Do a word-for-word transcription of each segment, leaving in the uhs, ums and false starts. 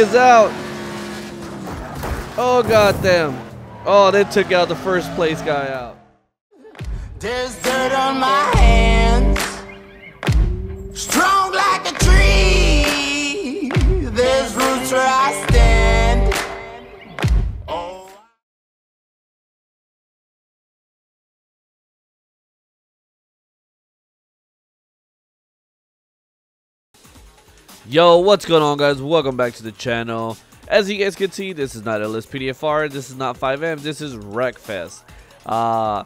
is out. Oh, goddamn. Oh, they took out the first place guy out. There's dirt on my hands, strong like a tree. There's roots where I stand. Oh. Yo, what's going on, guys? Welcome back to the channel. As you guys can see, this is not L S P D F R, this is not five M, this is Wreckfest. Uh,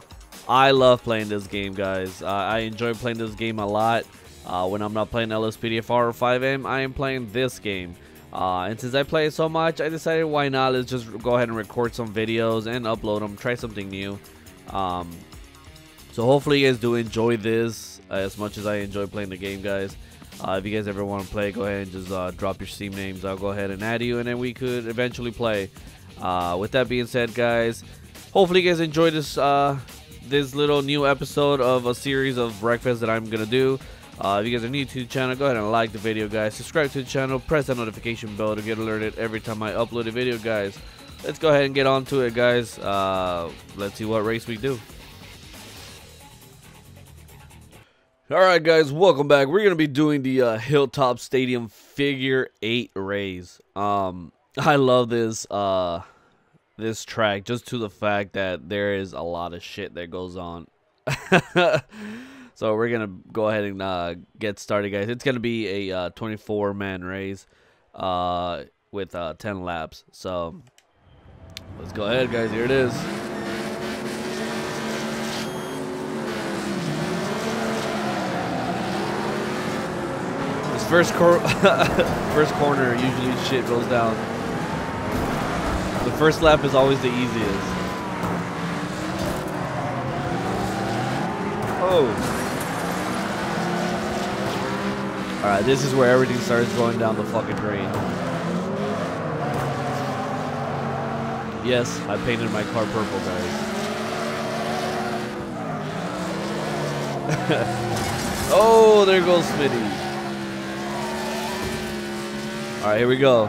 I love playing this game, guys. Uh, I enjoy playing this game a lot. Uh, when I'm not playing L S P D F R or five M, I am playing this game. Uh, and since I play it so much, I decided why not, let's just go ahead and record some videos and upload them, try something new. Um, so hopefully you guys do enjoy this uh, as much as I enjoy playing the game, guys. Uh, if you guys ever want to play, go ahead and just uh, drop your Steam names. I'll go ahead and add you, and then we could eventually play. Uh, with that being said, guys, hopefully you guys enjoy this uh, this little new episode of a series of Wreckfest that I'm going to do. Uh, if you guys are new to the channel, go ahead and like the video, guys. Subscribe to the channel. Press that notification bell to get alerted every time I upload a video, guys. Let's go ahead and get on to it, guys. Uh, let's see what race we do. Alright, guys, welcome back. We're going to be doing the uh, Hilltop Stadium figure eight race. Um, I love this uh, this track just to the fact that there is a lot of shit that goes on. So we're going to go ahead and uh, get started, guys. It's going to be a twenty-four man uh, race uh, with uh, ten laps. So let's go ahead, guys. Here it is. First, cor first corner, usually shit goes down. The first lap is always the easiest. Oh. Alright, this is where everything starts going down the fucking drain. Yes, I painted my car purple, guys. Oh, there goes Smitty. All right, here we go.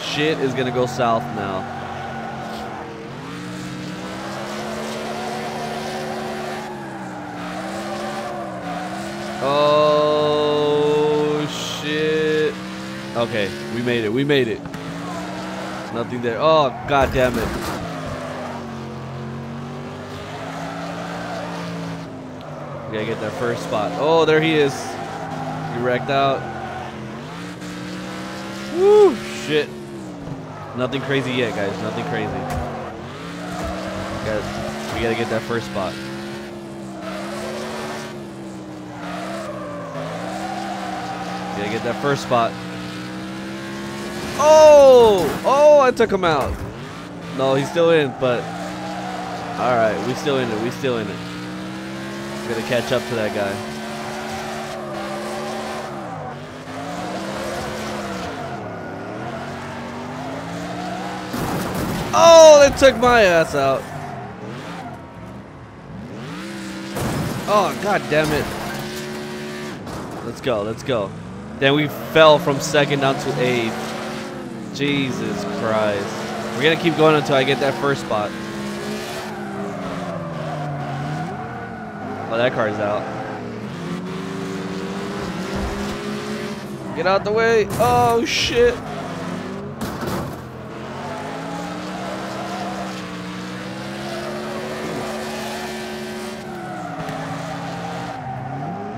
Shit is gonna go south now. Oh shit! Okay, we made it. We made it. Nothing there. Oh god damn it! We gotta get that first spot. Oh, there he is. He wrecked out. Woo, shit. Nothing crazy yet, guys. Nothing crazy. We gotta, we gotta get that first spot. We gotta get that first spot. Oh! Oh, I took him out. No, he's still in, but... Alright, we still in it. We still in it. We gotta catch up to that guy. Oh, they took my ass out. Oh, god damn it. Let's go, let's go. Then we fell from second down to eighth. Jesus Christ. We're going to keep going until I get that first spot. Oh, that car's out. Get out the way. Oh, shit.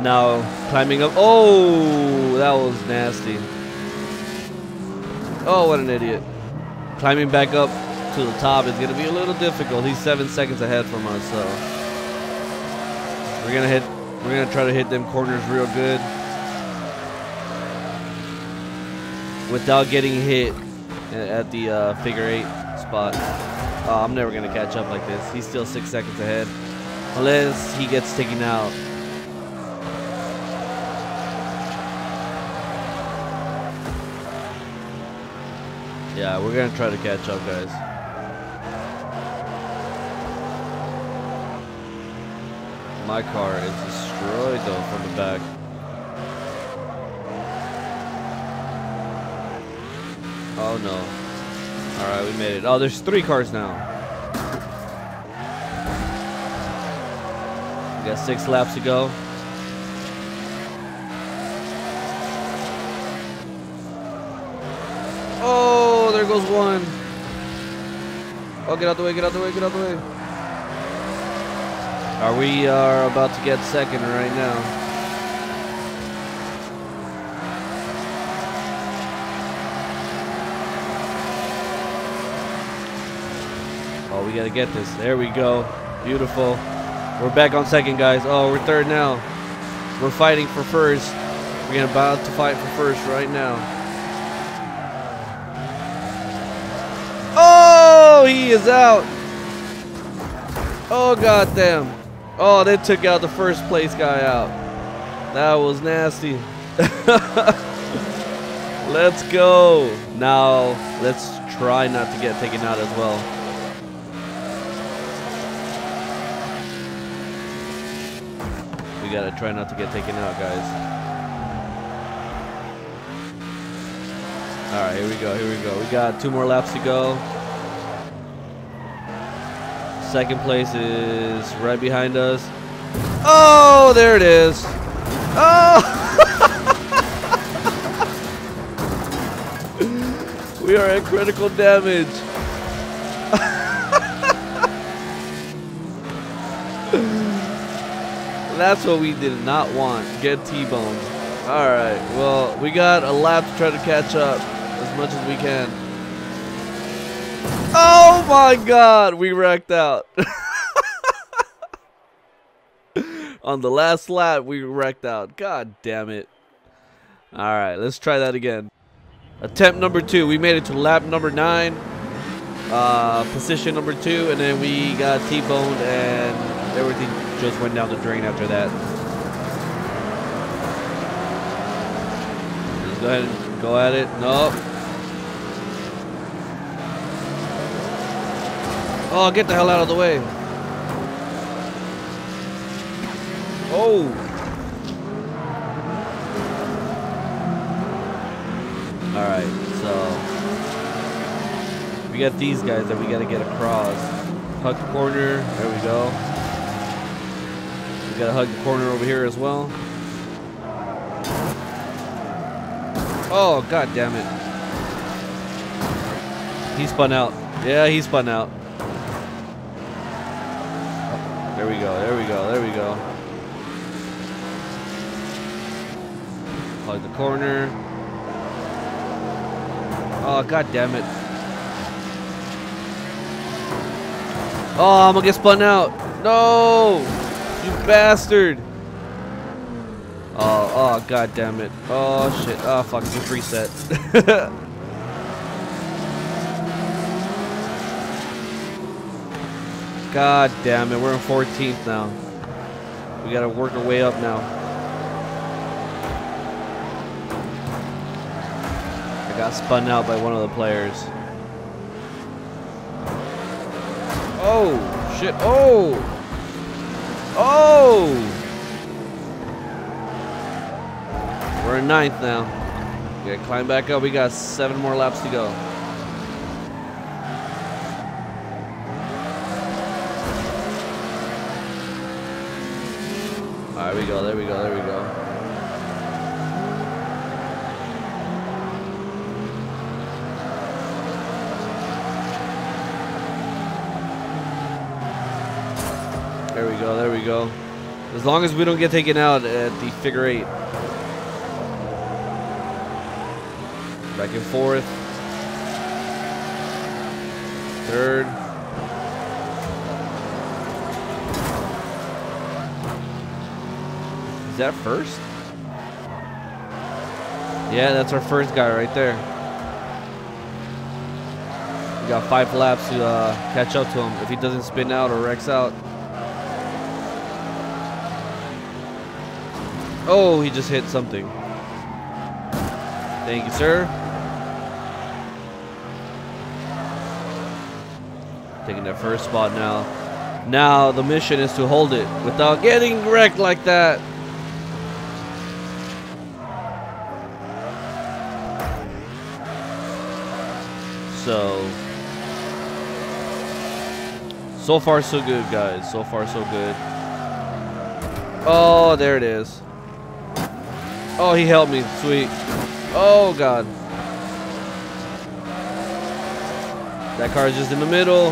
Now climbing up. Oh, that was nasty. Oh, what an idiot. Climbing back up to the top is going to be a little difficult. He's seven seconds ahead from us, so we're going to hit we're going to try to hit them corners real good without getting hit at the uh, figure eight spot. Oh, I'm never going to catch up like this. He's still six seconds ahead unless he gets taken out. Yeah, we're gonna try to catch up, guys. My car is destroyed though from the back. Oh no. Alright, we made it. Oh, there's three cars now. We got six laps to go. Oh, there goes one. Oh, get out the way, get out the way, get out the way. Alright, we are about to get second right now. Oh, we gotta get this. There we go. Beautiful. We're back on second, guys. Oh, we're third now. We're fighting for first. We're gonna about to fight for first right now. Oh, he is out. Oh, goddamn. Oh, they took out the first place guy out. That was nasty. Let's go. Now, let's try not to get taken out as well. We gotta try not to get taken out, guys. Alright, here we go, here we go. We got two more laps to go. Second place is right behind us. Oh, there it is. Oh! We are at critical damage. That's what we did not want. Get T-boned. All right. Well, we got a lap to try to catch up as much as we can. Oh my God, we wrecked out. On the last lap, we wrecked out. God damn it. All right, let's try that again. Attempt number two. We made it to lap number nine, uh, position number two, and then we got T-boned and everything just went down the drain after that. Just go ahead and go at it. Nope. Oh, get the hell out of the way. Oh. Alright, so we got these guys that we gotta get across. Hug corner. There we go. Gotta hug the corner over here as well. Oh, god damn it. He spun out. Yeah, he spun out. Oh, there we go, there we go, there we go. Hug the corner. Oh, god damn it. Oh, I'm gonna get spun out. No! You bastard! Oh, oh, god damn it. Oh, shit. Oh, fuck. Just reset. God damn it. We're in fourteenth now. We gotta work our way up now. I got spun out by one of the players. Oh, shit. Oh! Oh! We're in ninth now. We gotta climb back up. We got seven more laps to go. Alright, we go. There we go. There we go. There we go, there we go. As long as we don't get taken out at the figure eight. Back and forth. Third. Is that first? Yeah, that's our first guy right there. We got five laps to uh, catch up to him if he doesn't spin out or wrecks out. Oh, he just hit something. Thank you, sir. Taking that first spot now. Now the mission is to hold it without getting wrecked like that. So, so far so good, guys. So far so good. Oh, there it is. Oh, he helped me. Sweet. Oh, God. That car is just in the middle.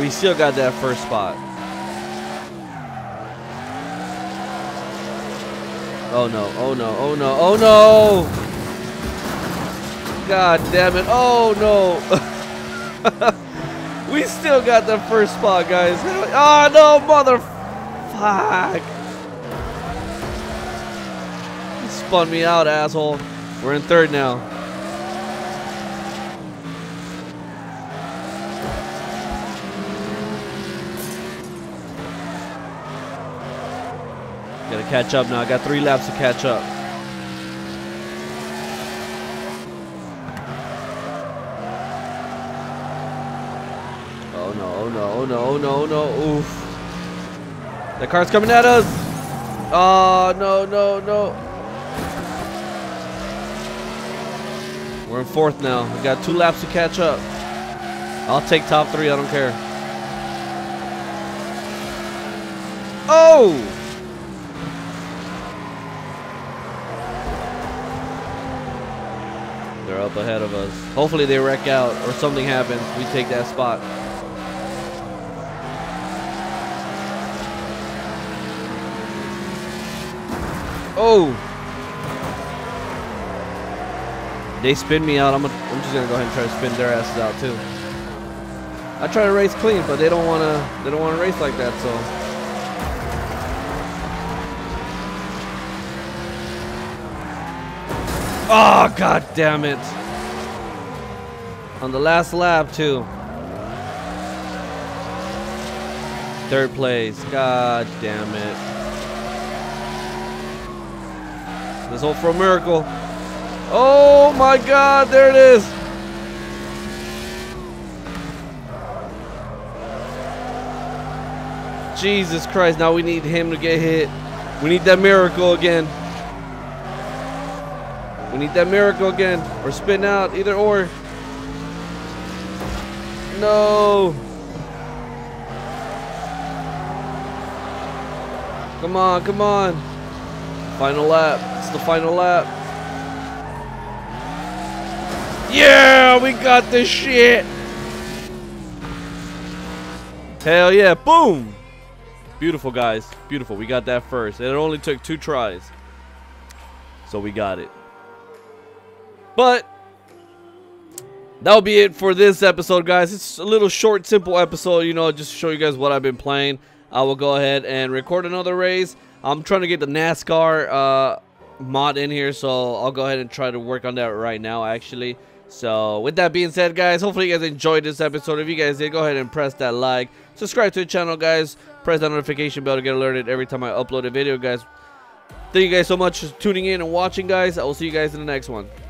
We still got that first spot. Oh no, oh no, oh no, oh no! God damn it, oh no! We still got the first spot, guys. Oh no, motherfuck! You spun me out, asshole. We're in third now. Gotta catch up now. I got three laps to catch up. Oh no, oh no, oh no, oh no, no. Oof. That car's coming at us. Oh no, no, no. We're in fourth now. We got two laps to catch up. I'll take top three. I don't care. Oh! They're up ahead of us. Hopefully they wreck out or something happens. We take that spot. Oh! They spin me out. I'm, a, I'm just gonna go ahead and try to spin their asses out too. I try to race clean, but they don't wanna. They don't wanna race like that. So. Oh, god damn it. On the last lap, too. Third place. God damn it. Let's hope for a miracle. Oh my god, there it is. Jesus Christ, now we need him to get hit. We need that miracle again. We need that miracle again, or spin out, either or. No. Come on, come on. Final lap, it's the final lap. Yeah, we got this shit. Hell yeah, boom. Beautiful, guys, beautiful. We got that first, and it only took two tries. So we got it. But that'll be it for this episode, guys. It's a little short, simple episode, you know, just to show you guys what I've been playing. I will go ahead and record another race. I'm trying to get the NASCAR uh, mod in here, so I'll go ahead and try to work on that right now, actually. So with that being said, guys, hopefully you guys enjoyed this episode. If you guys did, go ahead and press that like. Subscribe to the channel, guys. Press that notification bell to get alerted every time I upload a video, guys. Thank you guys so much for tuning in and watching, guys. I will see you guys in the next one.